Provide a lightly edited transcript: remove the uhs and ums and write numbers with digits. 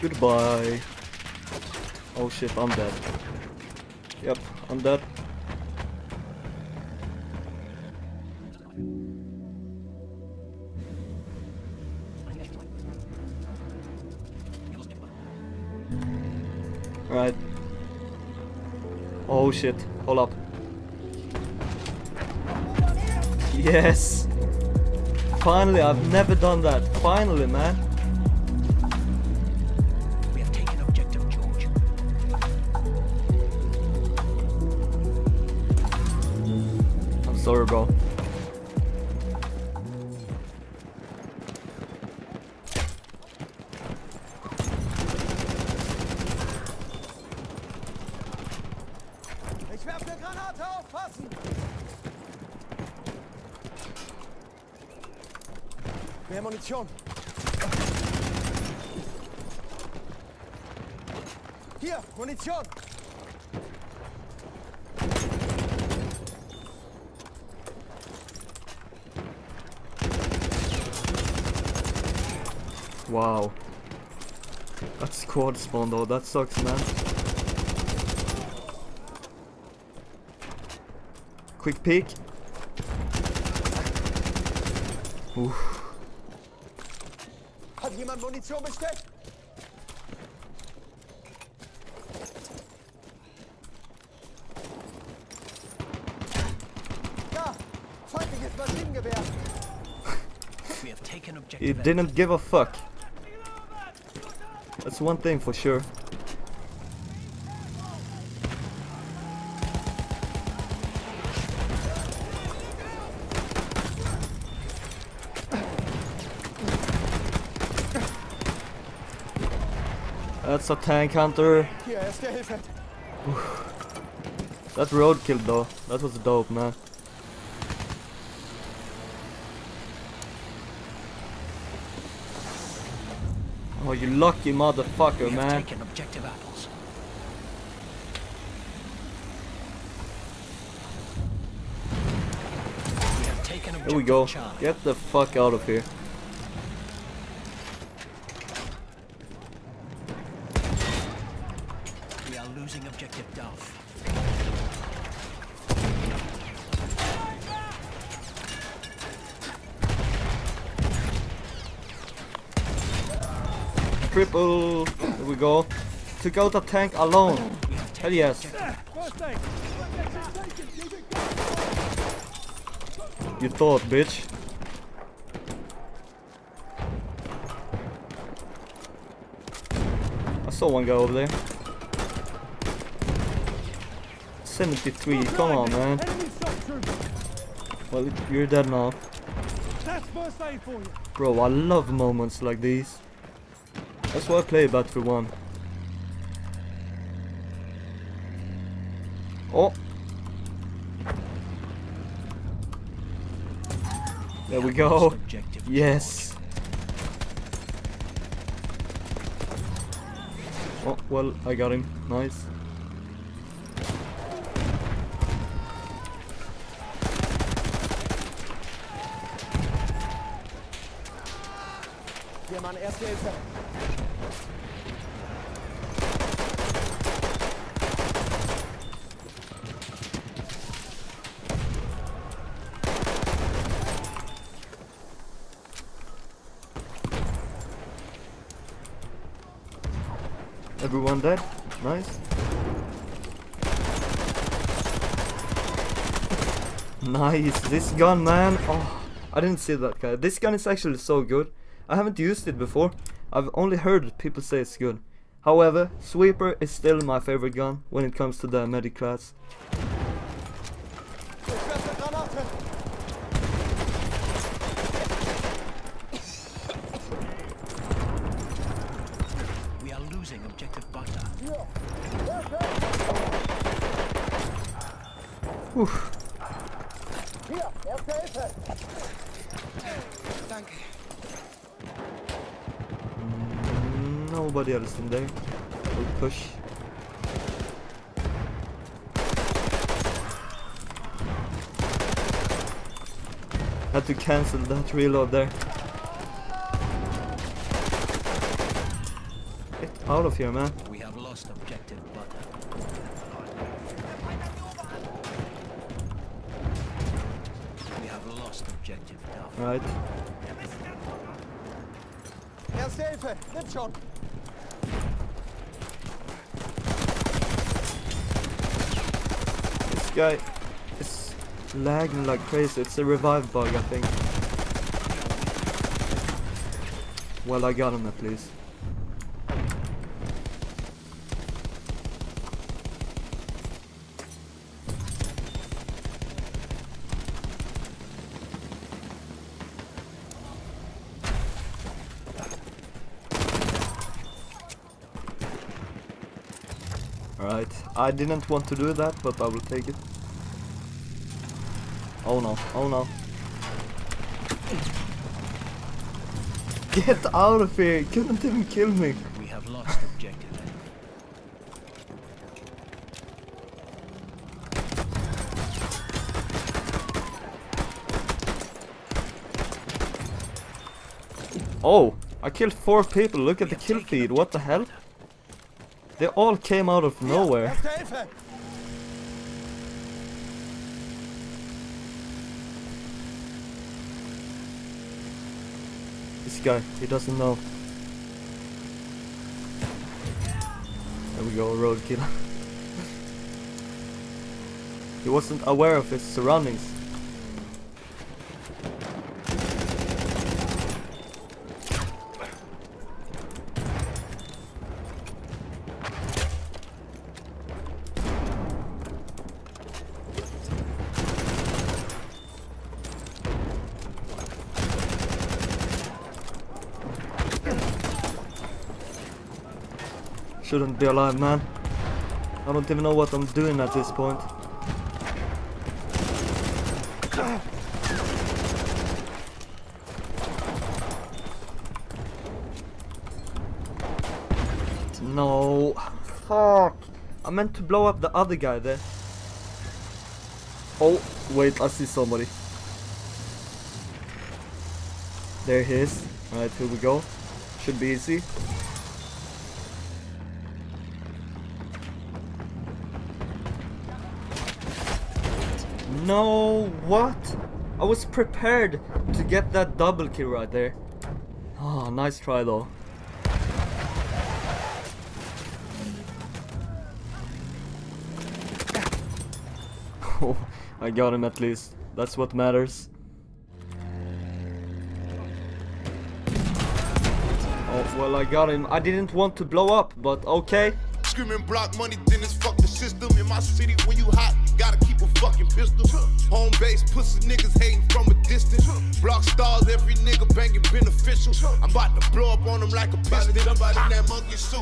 Goodbye. Oh shit, I'm dead. Yep, I'm dead. Right. Oh shit, hold up. Yes! Finally, I've never done that. Finally, man. We have taken objective George. I'm sorry, bro. Mehr Munition. Hier, Munition. Wow. That's squad spawn though, that sucks, man. Quick peek. Oof. Jemand Munition bestellt? Ja, feindliches Maschinengewehr. He didn't give a fuck. That's one thing for sure. That's a tank hunter. That roadkill though, that was dope, man. Oh, you lucky motherfucker, man. Here we go. Get the fuck out of here. Losing objective Duff. Triple. There we go. Took out a tank alone. Hell yes. You thought, bitch. I saw one guy over there. 73, come on, man. Well, you're dead now. Bro, I love moments like these. That's why I play Battlefield 1. Oh! There we go. Yes! Oh, well, I got him. Nice. Everyone dead? Nice. Nice. This gun, man. Oh, I didn't see that guy. This gun is actually so good. I haven't used it before, I've only heard people say it's good. However, Sweeper is still my favorite gun when it comes to the medic class. We are losing objective Butter. Oof. Thank you. Nobody else in there. We'll push. Had to cancel that reload there. It Out of here, man. We have lost objective butter. We have lost objective butter. Right. Erste Hilfe, nimm schon. This guy is lagging like crazy. It's a revive bug, I think. Well, I got him at least. Alright, I didn't want to do that, but I will take it. Oh no, oh no. Get out of here, you couldn't even kill me. We have lost objective. Oh, I killed 4 people, look at the kill feed, what the hell? They all came out of nowhere. This guy, he doesn't know. There we go, roadkill. He wasn't aware of his surroundings. Shouldn't be alive, man. I don't even know what I'm doing at this point. No. Fuck. I meant to blow up the other guy there. Oh, wait, I see somebody. There he is. Alright, here we go. Should be easy. No, what? I was prepared to get that double kill right there. Oh, nice try though. Oh, I got him at least. That's what matters. Oh, well, I got him. I didn't want to blow up, but okay. Screaming block money, then it's fuck the system. In my city, when you hot, you gotta keep a fucking pistol. Home base, pussy niggas hating from a distance. Block stars, every nigga banging beneficial. I'm about to blow up on them like a piston. Somebody in that monkey suit.